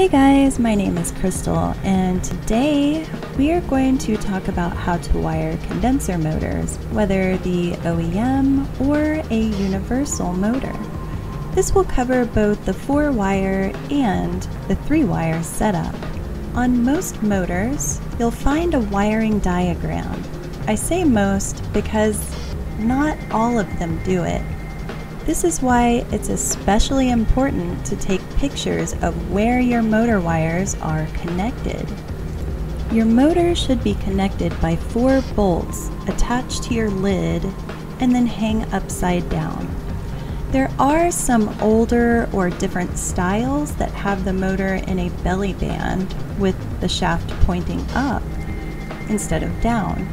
Hey guys, my name is Crystal, and today we are going to talk about how to wire condenser motors, whether the OEM or a universal motor. This will cover both the 4-wire and the 3-wire setup. On most motors, you'll find a wiring diagram. I say most because not all of them do it. This is why it's especially important to take pictures of where your motor wires are connected. Your motor should be connected by 4 bolts attached to your lid and then hang upside down. There are some older or different styles that have the motor in a belly band with the shaft pointing up instead of down,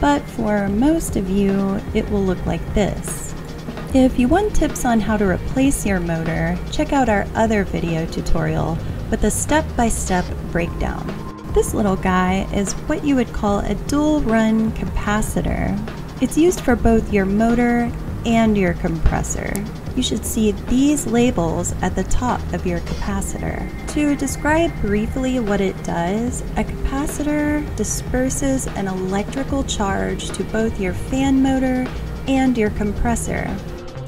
but for most of you it will look like this. If you want tips on how to replace your motor, check out our other video tutorial with a step-by-step breakdown. This little guy is what you would call a dual-run capacitor. It's used for both your motor and your compressor. You should see these labels at the top of your capacitor. To describe briefly what it does, a capacitor disperses an electrical charge to both your fan motor and your compressor.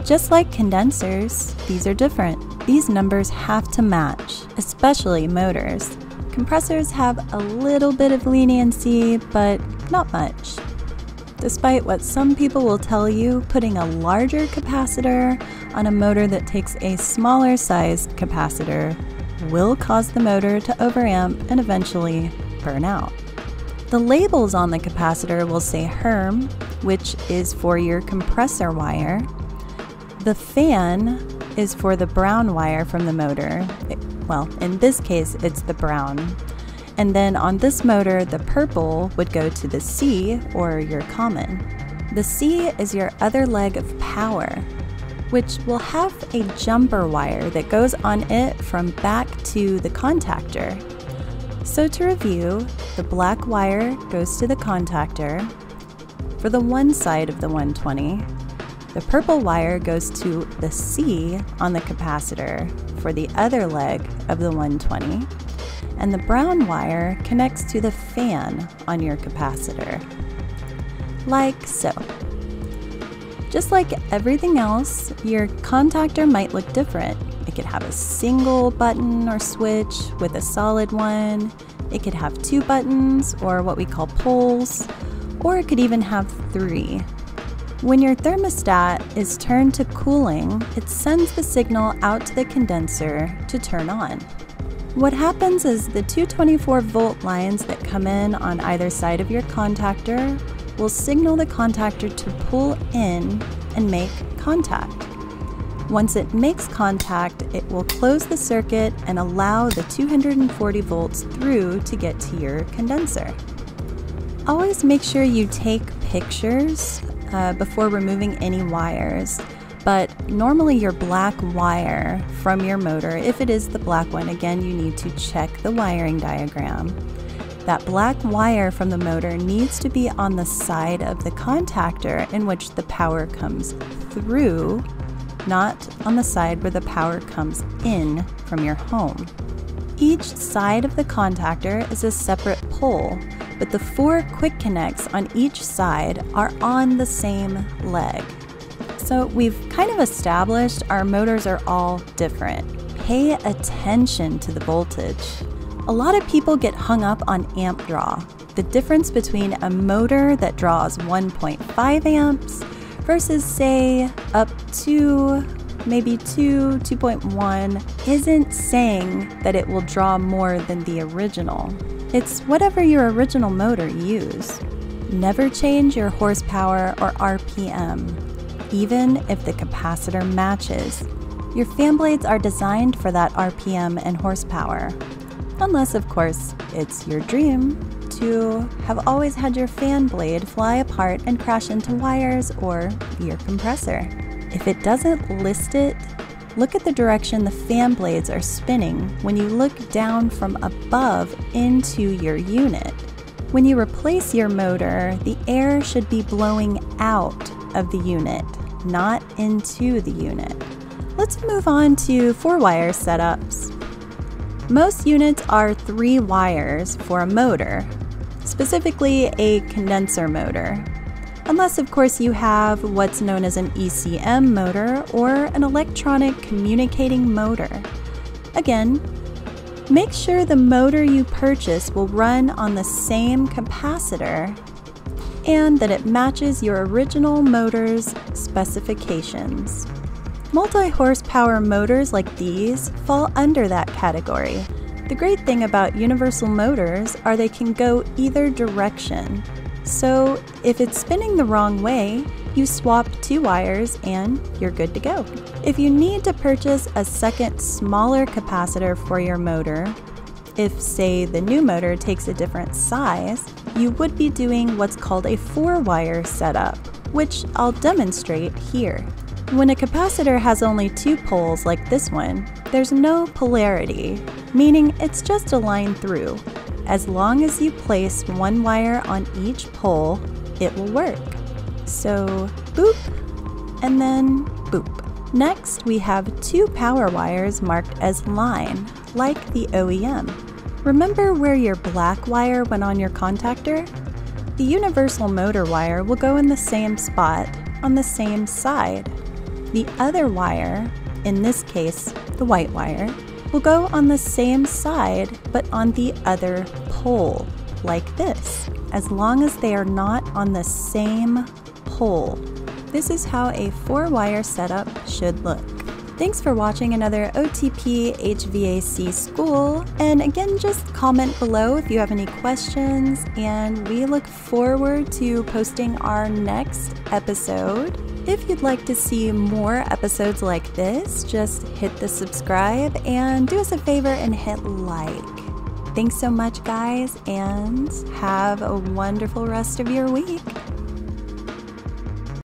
Just like condensers, these are different. These numbers have to match, especially motors. Compressors have a little bit of leniency, but not much. Despite what some people will tell you, putting a larger capacitor on a motor that takes a smaller sized capacitor will cause the motor to overamp and eventually burn out. The labels on the capacitor will say HRM, which is for your compressor wire. The fan is for the brown wire from the motor. Well, in this case, it's the brown. And then on this motor, the purple would go to the C, or your common. The C is your other leg of power, which will have a jumper wire that goes on it from back to the contactor. So to review, the black wire goes to the contactor for the one side of the 120. The purple wire goes to the C on the capacitor for the other leg of the 120. And the brown wire connects to the fan on your capacitor, like so. Just like everything else, your contactor might look different. It could have a single button or switch with a solid one. It could have 2 buttons, or what we call poles, or it could even have 3. When your thermostat is turned to cooling, it sends the signal out to the condenser to turn on. What happens is the 224 volt lines that come in on either side of your contactor will signal the contactor to pull in and make contact. Once it makes contact, it will close the circuit and allow the 240 volts through to get to your condenser. Always make sure you take pictures before removing any wires, but normally your black wire from your motor, if it is the black one, again, you need to check the wiring diagram. That black wire from the motor needs to be on the side of the contactor in which the power comes through, not on the side where the power comes in from your home. Each side of the contactor is a separate pole, but the 4 quick connects on each side are on the same leg. So we've kind of established our motors are all different. Pay attention to the voltage. A lot of people get hung up on amp draw, the difference between a motor that draws 1.5 amps versus, say, up to maybe 2.1 isn't saying that it will draw more than the original. It's whatever your original motor used. Never change your horsepower or RPM, even if the capacitor matches. Your fan blades are designed for that RPM and horsepower. Unless, of course, it's your dream to have always had your fan blade fly apart and crash into wires or your compressor. If it doesn't list it, look at the direction the fan blades are spinning when you look down from above into your unit. When you replace your motor, the air should be blowing out of the unit, not into the unit. Let's move on to 4-wire setups. Most units are 3 wires for a motor, specifically a condenser motor. Unless, of course, you have what's known as an ECM motor or an electronic communicating motor. Again, make sure the motor you purchase will run on the same capacitor and that it matches your original motor's specifications. Multi-horsepower motors like these fall under that category. The great thing about universal motors are they can go either direction. So if it's spinning the wrong way, you swap 2 wires and you're good to go. If you need to purchase a second smaller capacitor for your motor, if say the new motor takes a different size, you would be doing what's called a 4-wire setup, which I'll demonstrate here. When a capacitor has only 2 poles like this one, there's no polarity, meaning it's just a line through. As long as you place 1 wire on each pole, it will work. So boop, and then boop. Next, we have 2 power wires marked as line, like the OEM. Remember where your black wire went on your contactor? The universal motor wire will go in the same spot on the same side. The other wire, in this case, the white wire, will go on the same side but on the other pole, like this, as long as they are not on the same pole. This is how a 4-wire setup should look. Thanks for watching another OTP HVAC School, and again, just comment below if you have any questions, and we look forward to posting our next episode. If you'd like to see more episodes like this, just hit the subscribe and do us a favor and hit like. Thanks so much, guys, and have a wonderful rest of your week.